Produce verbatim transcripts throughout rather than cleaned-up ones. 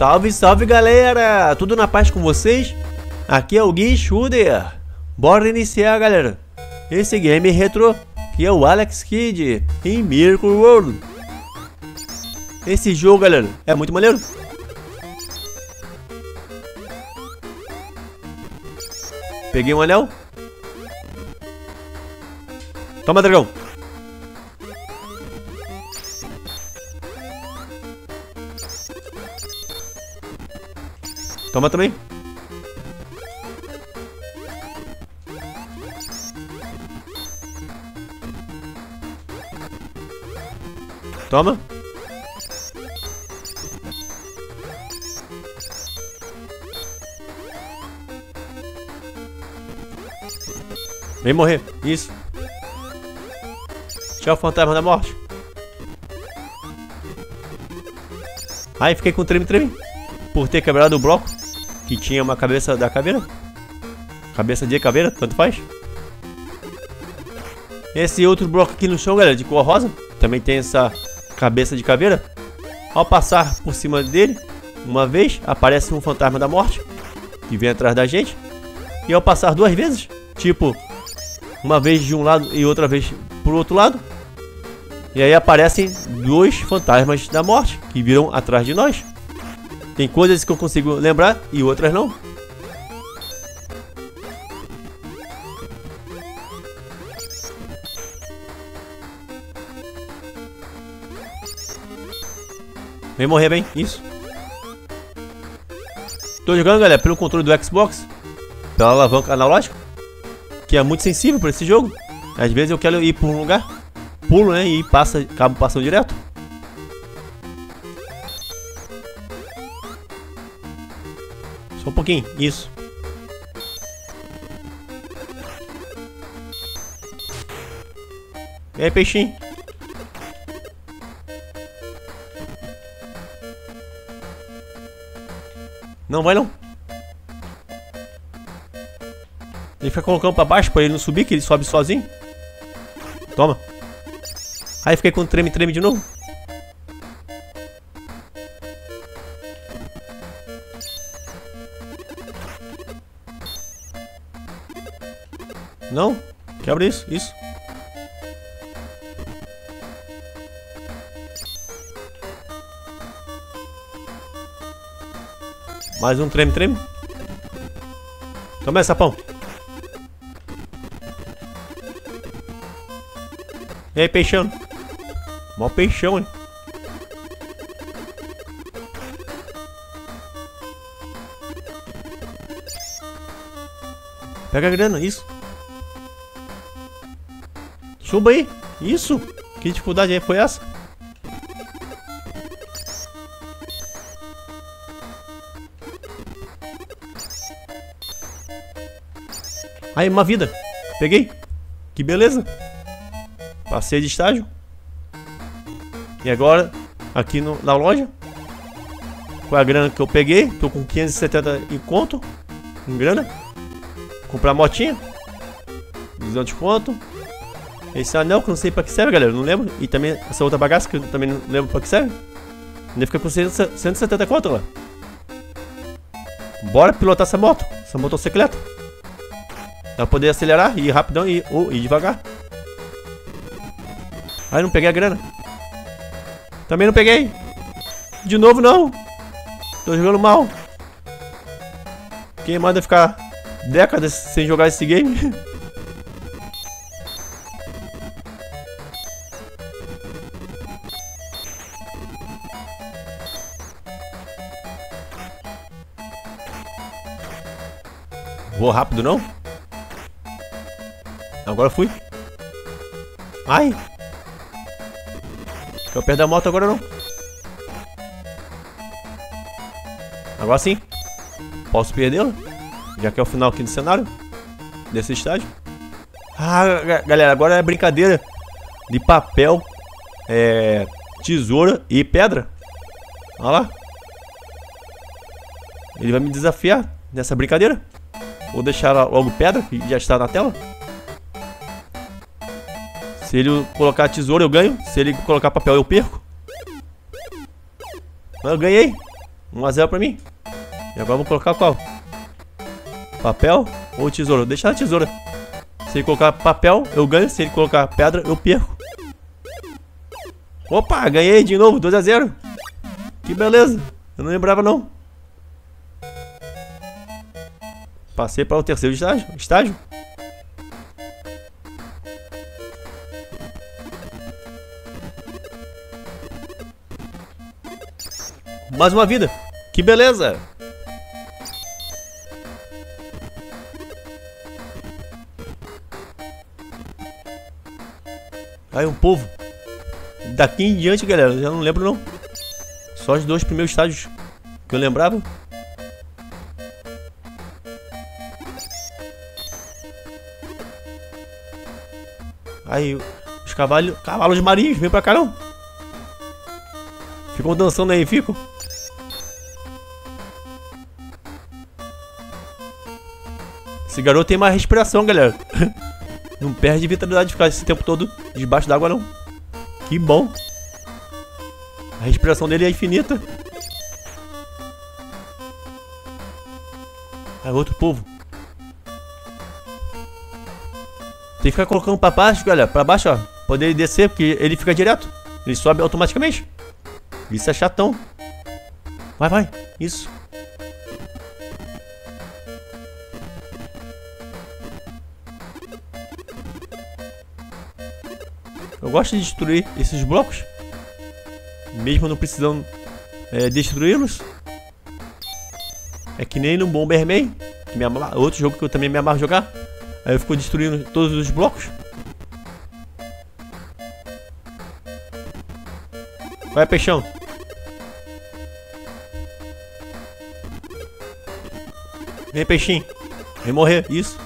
Salve, salve galera, tudo na paz com vocês? Aqui é o Gui Schuder. Bora iniciar, galera, esse game retrô que é o Alex Kidd In Miracle World. Esse jogo, galera, é muito maneiro. Peguei um anel. Toma, dragão. Toma também. Toma. Vem morrer. Isso. Tchau, fantasma da morte. Ai, fiquei com treme-treme por ter quebrado o bloco que tinha uma cabeça da caveira. Cabeça de caveira, tanto faz. Esse outro bloco aqui no chão, galera, de cor rosa, também tem essa cabeça de caveira. Ao passar por cima dele uma vez, aparece um fantasma da morte que vem atrás da gente. E ao passar duas vezes, tipo, uma vez de um lado e outra vez pro outro lado, e aí aparecem dois fantasmas da morte que viram atrás de nós. Tem coisas que eu consigo lembrar e outras não. Vem morrer, bem. Isso. Tô jogando, galera, pelo controle do Xbox, pela alavanca analógica, que é muito sensível para esse jogo. Às vezes eu quero ir por um lugar, pulo, né, e passa, acabo passando direto. Só um pouquinho, isso. E aí, peixinho? Não vai não. Ele fica colocando pra baixo pra ele não subir, que ele sobe sozinho. Toma. Aí fiquei com treme-treme de novo. Não, quebra isso, isso. Mais um treme, treme. Toma, sapão. E aí, peixão? Mó peixão, hein? Pega a grana, isso. Suba aí! Isso! Que dificuldade aí foi essa? Aí, uma vida! Peguei! Que beleza! Passei de estágio. E agora, aqui no, na loja, com a grana que eu peguei, tô com quinhentos e setenta em conto, em grana. Comprar motinha, duzentos de conto. Esse anel que eu não sei pra que serve, galera, não lembro. E também essa outra bagaça que eu também não lembro pra que serve. Ainda fica com cento e setenta conto, galera. Bora pilotar essa moto, essa motocicleta, pra poder acelerar, ir rapidão e ou ir devagar. Ai, não peguei a grana. Também não peguei. De novo não. Tô jogando mal. Quem manda ficar décadas sem jogar esse game? Vou rápido não? Agora fui. Ai! Eu perdi a moto agora não. Agora sim. Posso perdê-la, já que é o final aqui do cenário, desse estágio. Ah, galera, agora é brincadeira de papel, é, tesoura e pedra. Olha lá. Ele vai me desafiar nessa brincadeira. Vou deixar logo pedra, que já está na tela. Se ele colocar tesoura eu ganho, se ele colocar papel eu perco. Mas eu ganhei. um a zero pra mim. E agora eu vou colocar qual? Papel ou tesoura? Deixa na tesoura. Se ele colocar papel, eu ganho. Se ele colocar pedra, eu perco. Opa, ganhei de novo, dois a zero. Que beleza. Eu não lembrava não. Passei para o terceiro estágio. Estágio. Mais uma vida. Que beleza. Aí um povo. Daqui em diante, galera, eu já não lembro não. Só os dois primeiros estágios que eu lembrava. Aí os cavalos, cavalos marinhos, vem pra cá não. Ficam dançando aí, ficam. Esse garoto tem mais respiração, galera. Não perde vitalidade de ficar esse tempo todo debaixo d'água não. Que bom. A respiração dele é infinita. Aí outro povo. Tem que ficar colocando pra baixo, galera. Pra baixo, ó. Poder ele descer, porque ele fica direto. Ele sobe automaticamente. Isso é chatão. Vai, vai. Isso. Eu gosto de destruir esses blocos, mesmo não precisando é, destruí-los. É que nem no Bomberman, que me amarra, outro jogo que eu também me amarro jogar. Aí eu fico destruindo todos os blocos. Vai, peixão. Vem, peixinho. Vem morrer, isso.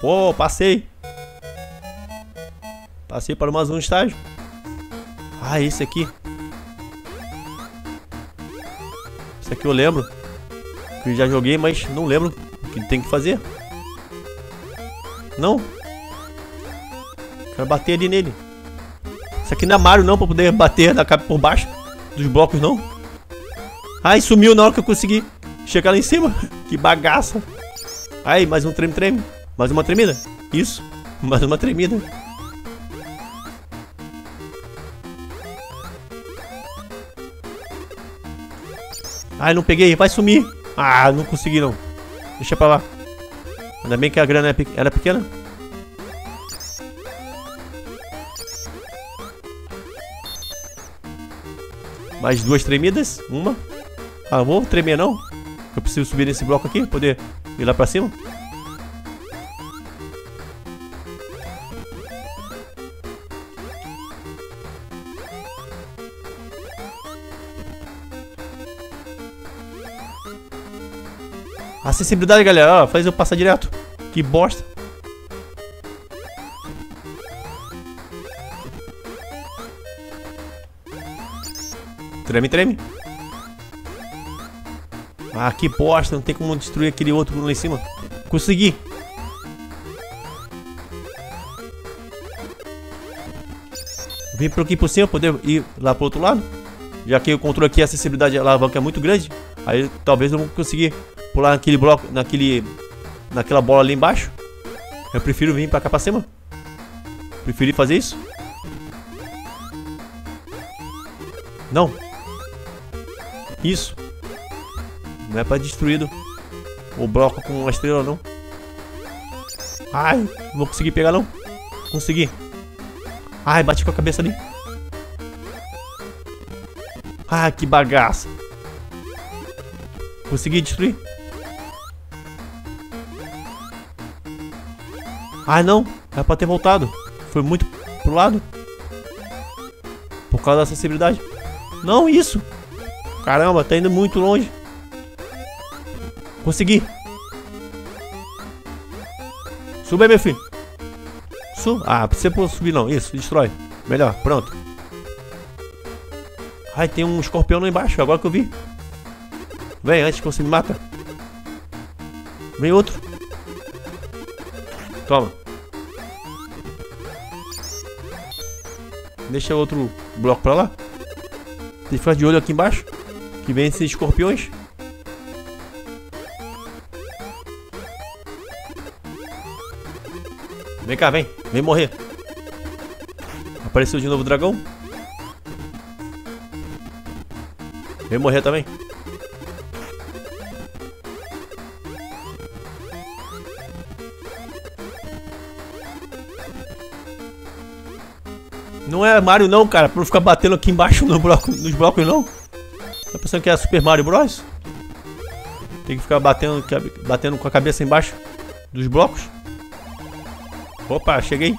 Pô, passei. Passei para mais um estágio. Ah, esse aqui. Esse aqui eu lembro. Que eu já joguei, mas não lembro o que tem que fazer. Não. Quero bater ali nele. Isso aqui não é Mario não, para poder bater na capa por baixo dos blocos não. Ai, sumiu na hora que eu consegui chegar lá em cima. Que bagaça. Ai, mais um treme-treme. Mais uma tremida. Isso. Mais uma tremida. Ai, não peguei, vai sumir. Ah, não consegui não. Deixa pra lá. Ainda bem que a grana era pequena. Mais duas tremidas. Uma. Ah, vou tremer não. Eu preciso subir nesse bloco aqui, poder ir lá pra cima. Acessibilidade, galera, ó, faz eu passar direto. Que bosta. Treme, treme. Ah, que bosta, não tem como destruir aquele outro lá em cima. Consegui. Vim por aqui por cima, poder ir lá pro outro lado. Já que o controle aqui, a acessibilidade da alavanca é muito grande. Aí talvez eu não conseguir pular naquele bloco, naquele, naquela bola ali embaixo. Eu prefiro vir pra cá pra cima. Preferi fazer isso. Não. Isso. Não é pra destruir o bloco com uma estrela não. Ai, não vou conseguir pegar não. Consegui. Ai, bati com a cabeça ali. Ah, que bagaça. Consegui destruir. Ah, não. Era pra ter voltado. Foi muito pro lado. Por causa da acessibilidade. Não, isso. Caramba, tá indo muito longe. Consegui. Suba aí, meu filho. Suba. Ah, precisa subir não. Isso, destrói. Melhor, pronto. Ai, tem um escorpião lá embaixo. Agora que eu vi. Vem, antes que você me mata. Vem outro. Toma. Deixa outro bloco pra lá. Tem que ficar de olho aqui embaixo. e vence escorpiões. Vem cá, vem. Vem morrer. Apareceu de novo o dragão. Vem morrer também. Não é Mario não, cara. Pra não ficar batendo aqui embaixo no bloco, nos blocos não. Tá pensando que é Super Mario Bros? Tem que ficar batendo, batendo com a cabeça embaixo dos blocos. Opa, cheguei.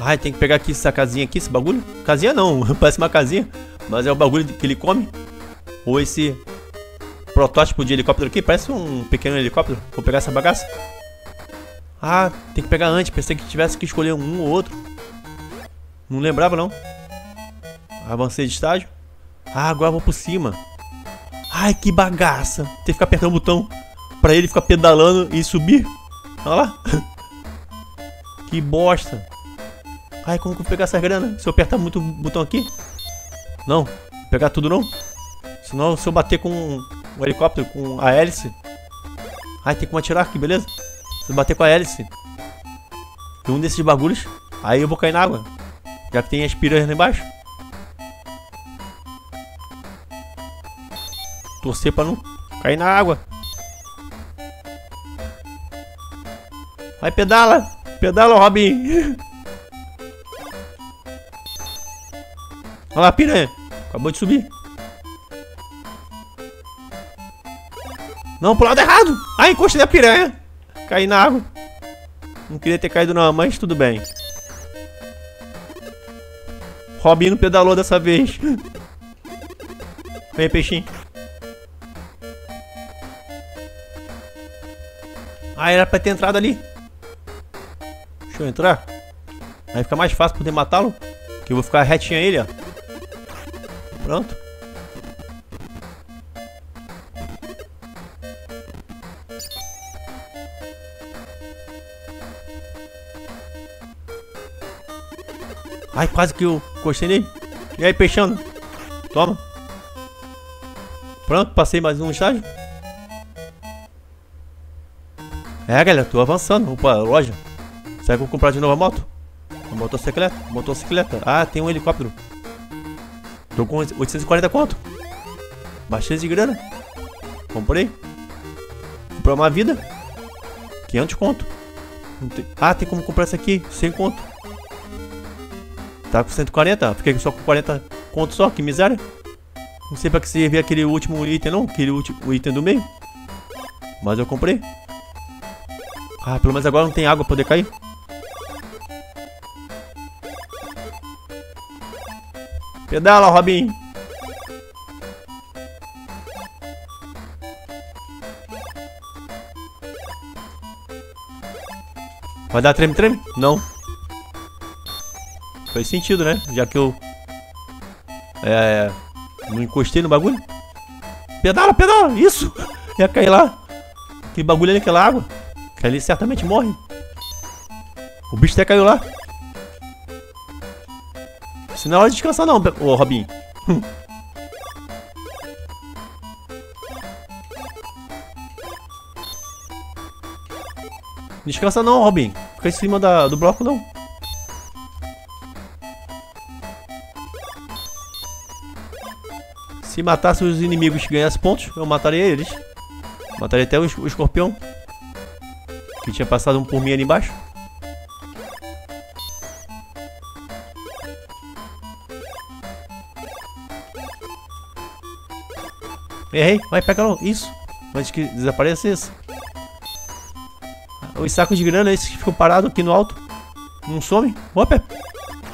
Ai, tem que pegar aqui essa casinha aqui, esse bagulho. Casinha não, parece uma casinha, mas é o bagulho que ele come. Ou esse protótipo de helicóptero aqui, parece um pequeno helicóptero. Vou pegar essa bagaça. Ah, tem que pegar antes, pensei que tivesse que escolher um ou outro. Não lembrava não. Avancei de estágio. Ah, agora eu vou por cima. Ai, que bagaça. Tem que ficar apertando o botão pra ele ficar pedalando e subir. Olha lá. Que bosta. Ai, como que eu vou pegar essa grana? Se eu apertar muito o botão aqui? Não, vou pegar tudo não. Senão se eu bater com o helicóptero, com a hélice. Ai, tem como atirar aqui, beleza? Se eu bater com a hélice e um desses bagulhos, aí eu vou cair na água, já que tem as piranhas lá embaixo. Torcer pra não cair na água. Vai, pedala. Pedala, Robin. Olha lá, piranha. Acabou de subir. Não, pro lado errado. Ah, encosta da piranha. Caí na água. Não queria ter caído não, mas tudo bem. Robin não pedalou dessa vez. Vem, peixinho. Ah, era pra ter entrado ali. Deixa eu entrar. Aí fica mais fácil poder matá-lo, que eu vou ficar retinho a ele, ó. Pronto. Ai, quase que eu encostei nele. E aí, peixando. Toma. Pronto, passei mais um estágio. É, galera, tô avançando. Opa, loja. Será que eu vou comprar de novo a moto? A motocicleta? A motocicleta. Ah, tem um helicóptero. Tô com oitocentos e quarenta conto. Baixei de grana. Comprei. Comprar uma vida. quinhentos conto. Tem... Ah, tem como comprar essa aqui. cem conto. Tá com cento e quarenta. Fiquei só com quarenta conto só. Que miséria. Não sei pra que servia aquele último item, não. Aquele último item do meio. Mas eu comprei. Ah, pelo menos agora não tem água pra poder cair. Pedala, Robin. Vai dar treme-treme? Não. Faz sentido, né? Já que eu... É... Não encostei no bagulho. Pedala, pedala! Isso! Ia cair lá. Aquele bagulho ali, aquela água. Ele certamente morre. O bicho até caiu lá. Isso não é hora de descansar não, ô Robin. Descansa não, Robin. Fica em cima da, do bloco não. Se matasse os inimigos que ganhasse pontos, eu mataria eles. Mataria até o escorpião, que tinha passado um por mim ali embaixo. Errei, vai, pega logo. Isso. Antes que desapareça isso. Os sacos de grana, esses que ficam parados aqui no alto, não somem. Opa!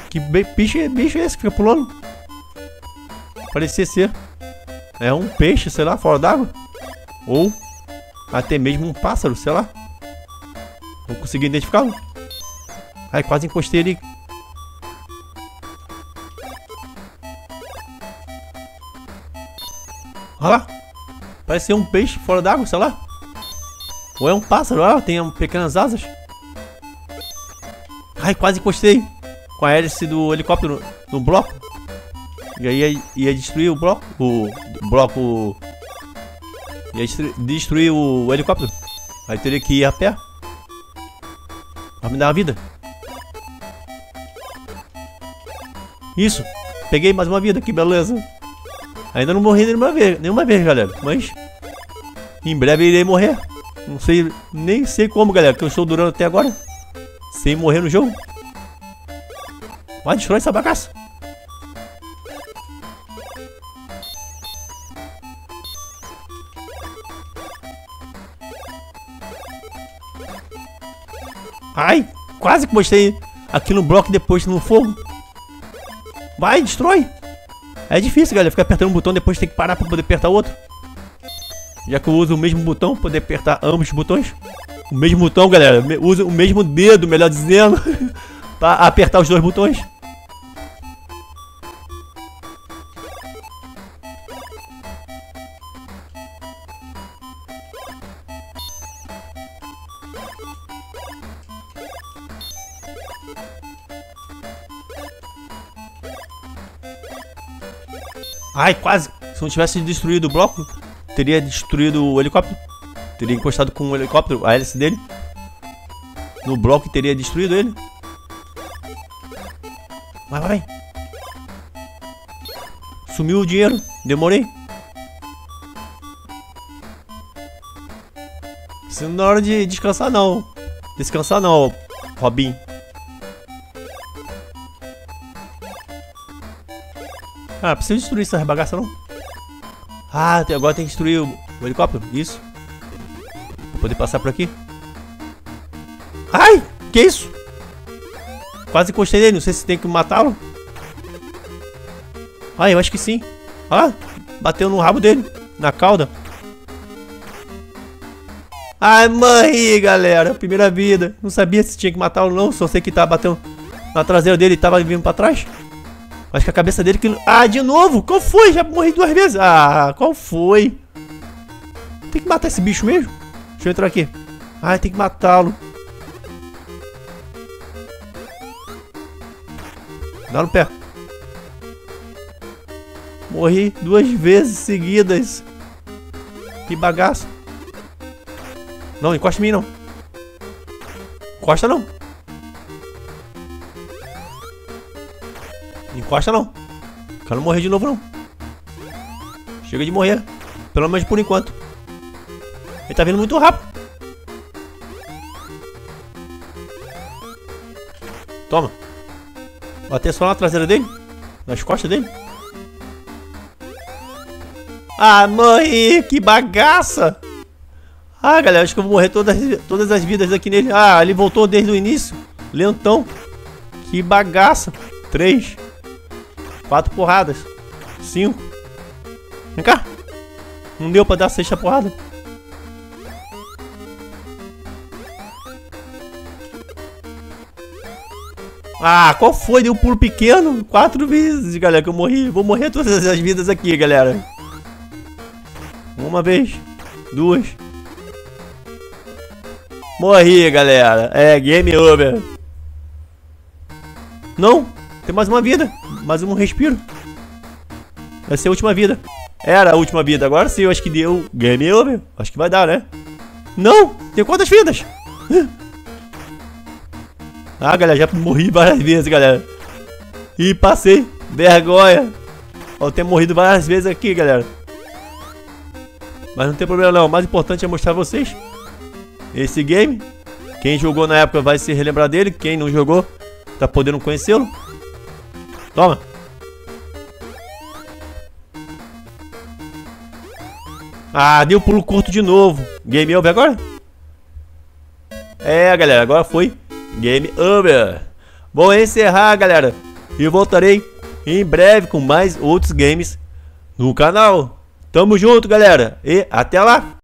Que bicho é, bicho é esse que fica pulando? Parecia ser. É um peixe, sei lá, fora d'água. Ou até mesmo um pássaro, sei lá. Não consegui identificá-lo. Ai, quase encostei ali. Olha lá. Parece ser um peixe fora d'água, sei lá. Ou é um pássaro? Ah, tem pequenas asas. Ai, quase encostei com a hélice do helicóptero no bloco. E aí ia, ia destruir o bloco. O bloco. Ia destruir, destruir o helicóptero. Aí teria que ir a pé. Vai me dar uma vida. Isso. Peguei mais uma vida, que beleza. Ainda não morri nenhuma vez, nenhuma vez, galera. Mas em breve irei morrer. Não sei, nem sei como, galera, que eu estou durando até agora sem morrer no jogo. Vai, destrói essa bagaça. Ai, quase que postei aqui no bloco e depois no fogo. Vai, destrói. É difícil, galera, ficar apertando um botão, depois tem que parar para poder apertar outro. Já que eu uso o mesmo botão, poder apertar ambos os botões. O mesmo botão, galera, uso o mesmo dedo, melhor dizendo, para apertar os dois botões. Ai, quase. Se não tivesse destruído o bloco, teria destruído o helicóptero. Teria encostado com o helicóptero, a hélice dele, no bloco e teria destruído ele. Vai, vai, vai. Sumiu o dinheiro. Demorei. Isso não é hora de descansar, não. Descansar, não, Robin. Ah, precisa destruir essas bagaças, não? Ah, agora tem que destruir o, o helicóptero. Isso. Vou poder passar por aqui. Ai, que isso? Quase encostei nele. Não sei se tem que matá-lo. Ah, eu acho que sim. Ah, bateu no rabo dele. Na cauda. Ai, morri, galera. Primeira vida. Não sabia se tinha que matá-lo, não. Só sei que tava batendo na traseira dele e tava vindo pra trás. Acho que a cabeça dele que... Ah, de novo? Qual foi? Já morri duas vezes. Ah, qual foi? Tem que matar esse bicho mesmo? Deixa eu entrar aqui. Ah, tem que matá-lo. Dá no pé. Morri duas vezes seguidas. Que bagaço. Não, encosta em mim, não. Encosta, não. Encosta não. Quero morrer de novo não. Chega de morrer. Pelo menos por enquanto. Ele tá vindo muito rápido. Toma. Bater só na traseira dele. Nas costas dele. Ah, morri. Que bagaça. Ah, galera. Acho que eu vou morrer todas, todas as vidas aqui nele. Ah, ele voltou desde o início. Lentão. Que bagaça. Três. Quatro porradas. Cinco. Vem cá. Não deu pra dar a sexta porrada. Ah, qual foi? Deu um pulo pequeno. Quatro vezes, galera, que eu morri. Vou morrer todas as vidas aqui, galera. Uma vez. Duas. Morri, galera. É, game over. Não. Tem mais uma vida. Mais um respiro. Vai ser a última vida. Era a última vida. Agora sim, eu acho que deu game over. Acho que vai dar, né? Não! Tem quantas vidas? Ah, galera, já morri várias vezes, galera. E passei. Vergonha. Eu tenho morrido várias vezes aqui, galera. Mas não tem problema, não. O mais importante é mostrar a vocês esse game. Quem jogou na época vai se relembrar dele. Quem não jogou, tá podendo conhecê-lo. Toma. Ah, deu pulo curto de novo. Game over agora? É, galera, agora foi game over. Vou encerrar, galera. E voltarei em breve com mais outros games no canal. Tamo junto, galera. E até lá.